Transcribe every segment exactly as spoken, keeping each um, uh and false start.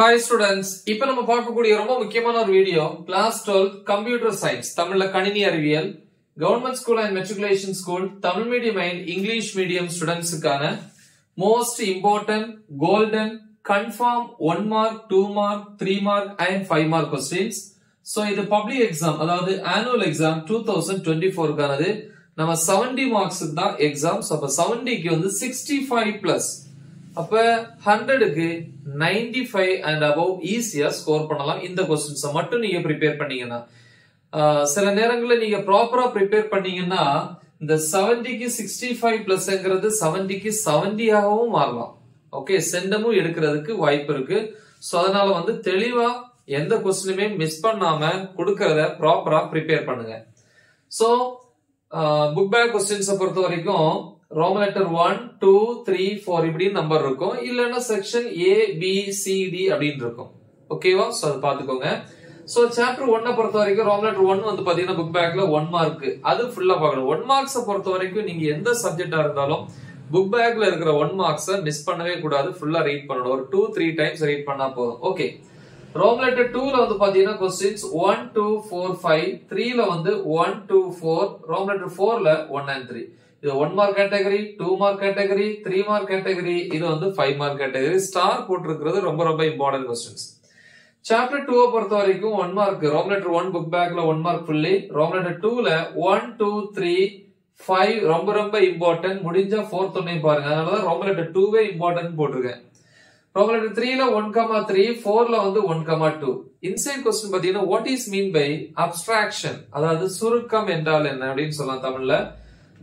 Hi students, now we will see a very video class twelve Computer Science, Tamil Kanini Ariviyal, Government School and Matriculation School, Tamil Medium and English Medium students most important, golden, confirm one mark, two mark, three mark and five mark questions. So this is public exam, that annual exam twenty twenty-four, we have seventy marks exam, so seventy sixty-five plus. one hundred ninety-five and above easier score pannalam in the questions mattum neenga prepare panningana sila nerangala neenga proper prepare panningana the seventy sixty-five plus engiradhu seventy seventy agavum maaralam okay sendamum edukradhukku vaaipu irukku so adanal vandu theliva endha question um miss pannama kudukrada proper prepare pannunga so uh, book bag questions porathavarikum Roman letter one, two, three, four இப்படி number இருக்கும் இல்லனா section A B C D அப்படினு இருக்கும் ஓகேவா so அத பாத்துக்கோங்க so chapter one பொறுத்த வரைக்கும் Roman letter one வந்து பாத்தீங்கன்னா book bagல one mark அது ஃபுல்லா பார்க்கணும் one marks பொறுத்த வரைக்கும் நீங்க எந்த சப்ஜெக்ட்டா இருந்தாலும் book bagல இருக்கிற one marks மிஸ் பண்ணவே கூடாது ஃபுல்லா ரீட் பண்ணணும் ஒரு two three times ரீட் பண்ணா போதும் ஓகே Roman letter two ல வந்து பாத்தீங்கன்னா questions one two four five three ல வந்து one two four Roman letter four ல one and three இது one mark category, two mark category, three mark category, இது வந்து five mark category, star போட்டிருக்கிறது ரொம்ப ரொம்ப important questions. Chapter two பொறுத்த வரைக்கும் one mark, Roman letter one book bagல one mark fully, Roman letter two ல one, two, three, five ரொம்ப ரொம்ப important, முடிஞ்சா fourth ஒன்னையும் பாருங்க, அதனால Roman letter two வே important போட்டிருக்கேன். Roman letter three ல one comma three, four ல வந்து one comma two. Inside question பத்தினா, what is mean by abstraction, அதாவது சுருக்கம் என்றால் என்ன அப்படின்னு சொல்லலாம் தமிழ்ல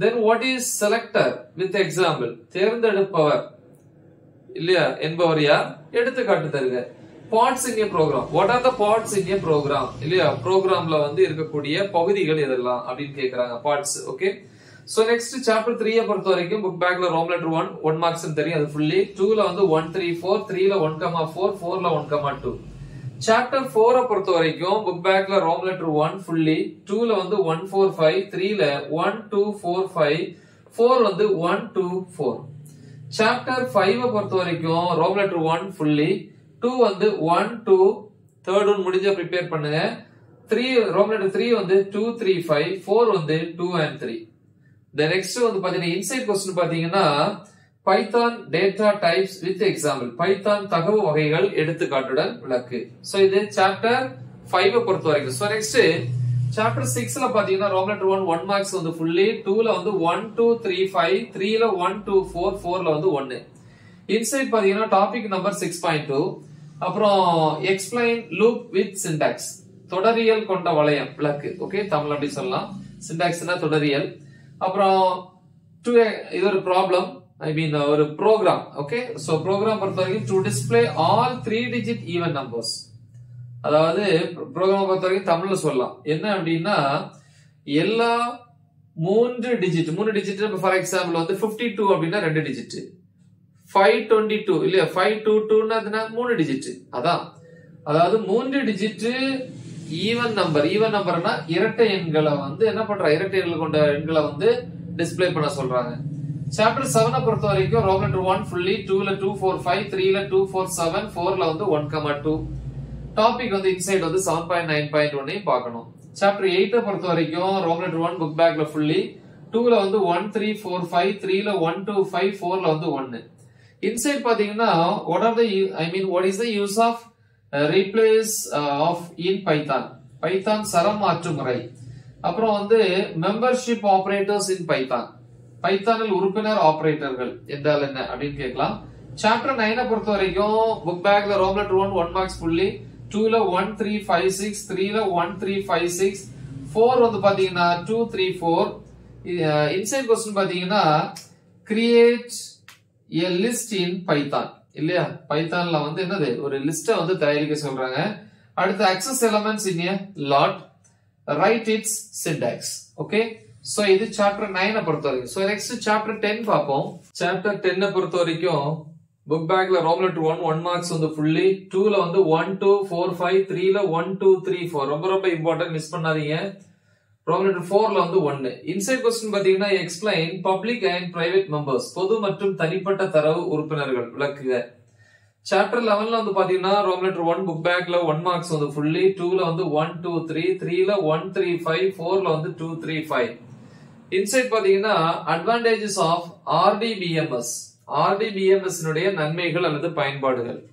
Then what is selector with example? தேர்ந்தெடுப்பவர் இல்லையா என்பவர் யார் எடுத்து காட்டு தருங்க parts in a program. What are the parts in a program? இல்லையா programல வந்து இருக்கக்கூடிய பகுதிகள் எதெல்லாம் அப்படினு கேக்குறாங்க parts okay. So next chapter three பொறுத்த வரைக்கும் book bagல Roman letter one one marks னு தெரியும் அது fully two ல வந்து one three four three ல one comma four four ல one comma two. Chapter four பொறுத்த வரைக்கும் book bagல Roman letter one fully two ல வந்து one four five three ல one two four five four வந்து one two four Chapter five பொறுத்த வரைக்கும் Roman letter one fully two வந்து one two third one முடிஞ்சா prepare பண்ணுங்க three Roman letter three வந்து two three five four வந்து two and three The next வந்து பாத்தீங்கன்னா inside question பாத்தீங்கன்னா Python data types with example. Python தகவு வகைகள் எடுத்துக்காட்டுடன் விளக்கு. So இது chapter five பொறுத்த வரைக்கும். So next chapter six ல பாத்தீங்கன்னா Roman letter one one marks வந்து fully two ல வந்து one two three five three ல one two four four ல வந்து one. Inside பாத்தீங்கன்னா topic number six point two அப்புறம் explain loop with syntax. தொடரியல் கொண்ட வளையம் விளக்கு. ஓகே தமிழ் அப்படி சொல்லலாம். Syntaxனா தொடரியல். அப்புறம் இது ஒரு problem I mean our program, okay? So program परतोरेगी to display all three digit even numbers. அதாவது program परतोरेगी தமிழ்ல சொல்லலாம். என்ன அப்படினா எல்லா மூன்று digit, மூன்று digit for example வந்து fifty-two அப்படினா two digit. five twenty-two இல்லையா five twenty-two னா அதுனா மூன்று digit. அதான். அதாவது மூன்று digit even number, even numberனா இரட்டை எண்களை வந்து என்ன பண்ற இரட்டை எண்கள் கொண்ட எண்களை வந்து display பண்ண சொல்றாங்க. Chapter seven பொறுத்த வரைக்கும் Roman letter one fully two ல two four five three ல two four seven four ல வந்து one comma two topic வந்து inside வந்து seven point nine point one பார்க்கணும் Chapter eight பொறுத்த வரைக்கும் Roman letter one book bagல fully two ல வந்து one three four five three ல one two five four ல வந்து one inside பாத்தீங்கன்னா what are the I mean what is the use of uh, replace uh, of in Python Python சரம் மாற்றும் முறை அப்புறம் வந்து membership operators in Python Pythonல் உறுப்பினர் ஆபரேட்டர்கள் என்றால் என்ன அப்படினு கேக்கலாம் chapter nine பொறுத்த வரைக்கும் book bagல Roman letter one one marks fully two ல one three five six three ல one three five six four வந்து பாத்தீங்கன்னா two three four inside question பாத்தீங்கன்னா create a list in Python இல்லையா Pythonல வந்து என்னது ஒரு லிஸ்ட வந்து தயாரிக்க சொல்றாங்க அடுத்து access elements in a lot write its syntax okay So, இது chapter nine பொறுத்த வரைக்கும். So, next chapter ten பாப்போம். Chapter ten பொறுத்த வரைக்கும் book bagல Roman letter one one marks வந்து fully two ல வந்து one two four five three ல one two three four ரொம்ப ரொம்ப important மிஸ் பண்ணாதீங்க. Roman letter four ல வந்து one. Inside question பாத்தீங்கன்னா explain public and private members பொது மற்றும் தனிப்பட்ட தரவு உறுப்பினர்கள் விளக்குக. Chapter eleven la Rome letter one book back la one marks fully, two la one two three, three la one three five, four la two three five. Inside advantages of R D B M S. R D B M S nude nanmaigal allathu payanpadugal.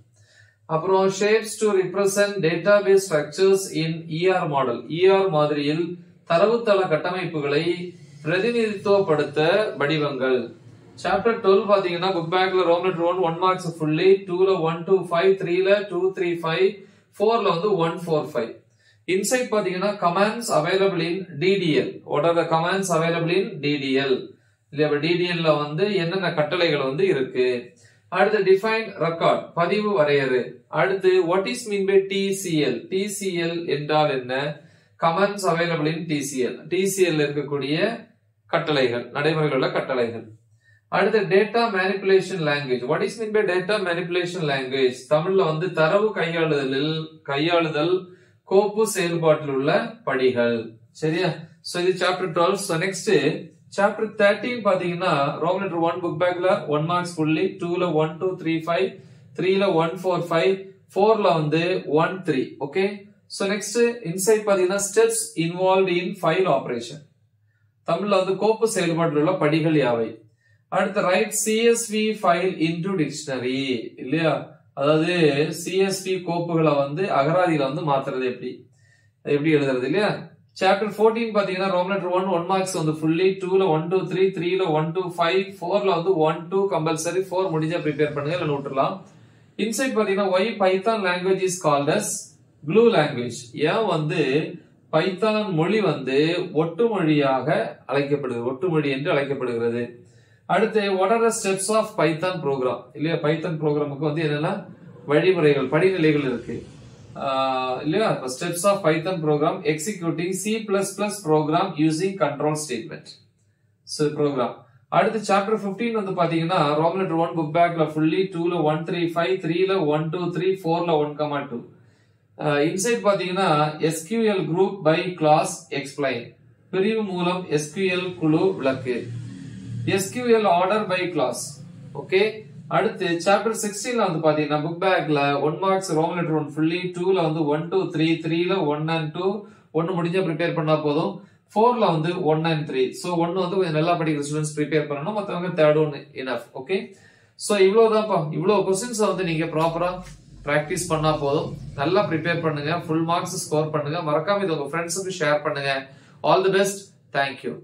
Appuram shapes to represent database structures in E R model. E R madriyil tharavuthala kattamaippugalai pratinidhithuvapadutha vadivangal. Chapter twelve pathina book back la Rome letter one one marks fully, two la one two five, three la two three five, four la one four five. Inside pathina commands available in D D L. What are the commands available in D D L? D D L la vandu enna kattalaiygal vandu irukku. Adutha define record padivu varaiyaru. Adutha what is mean by T C L? T C L endral enna? Commands available in T C L. T C L la irukkuriya kattalaiygal, nadaimarigalla kattalaiygal. Adutha data manipulation language. What is mean by data manipulation language? Tamil la vandu tharavu kaiyaludal kaiyaludal கோப்பு செயல்பாட்டில் உள்ள படிகள். சரியா? So இது chapter twelve. So next chapter thirteen பாத்தீங்கன்னா Rome letter one book back ல one marks fully, two ல one two three five, three ல one four five, four ல வந்து one three. Okay? So next inside பாத்தீங்கன்னா steps involved in file operation. தமிழ்ல வந்து கோப்பு செயல்பாட்டில் உள்ள படிகள் யாவை? அடுத்து write C S V file into dictionary. இல்லையா? அதாவது C S V கோப்புகளை வந்து அகராதியில வந்து மாத்துறது எப்படி எப்படி எழுதுறது இல்லையா? Chapter fourteen பாத்தீங்கன்னா Rome letter one one marks வந்து fully, two ல one two three, three ல one two five, four ல வந்து one two compulsory, four முடிஞ்சா prepare பண்ணுங்க இல்ல நோட்லாம். இன்சைட் பாத்தீங்கன்னா why Python language is called as glue language. ஏன் வந்து பைத்தான் மொழி வந்து ஒட்டுமொழியாக அழைக்கப்படுகிறது, ஒட்டுமொழி என்று அழைக்கப்படுகிறது. அடுத்து what are the steps of Python program? இல்லையா Python programக்கு வந்து என்னெல்லாம் வழிமுறைகள் படிநிலைகள் இருக்கு இல்லையா? Steps of Python program executing C++ program using control statement. So program. அடுத்து chapter fifteen வந்து பாத்தீங்கன்னா Rome letter one book back ல fully, two ல one three five, three ல one two three, four ல one two. இன்சைட் பாத்தீங்கன்னா S Q L group by class explain. பிரிவு மூலம் S Q L குழு விளக்கு. S Q L order by class. Okay. Aduthe chapter sixteen la vandu pathina book bag la one marks Rome letter one fully, two la vandu one two three, three la one and two, one mudinja prepare panna podum, four la vandu one and three. So one vandu nalla padikira students prepare pananum, mathavanga third one enough. Okay. So ivlo da pa ivlo questions vandu neenga proper ah practice panna podum, nalla prepare pannunga, full marks score pannunga, marakama idu unga friends ku share pannunga. All the best. Thank you.